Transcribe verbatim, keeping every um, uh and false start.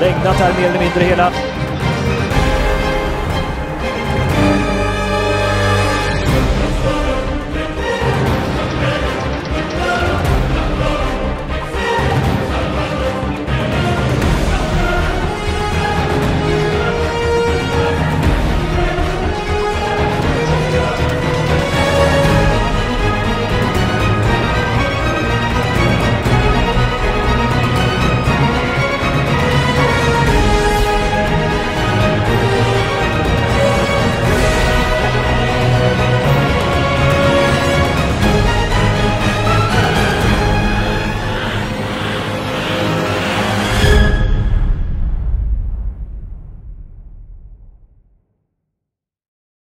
regnat här mer eller mindre hela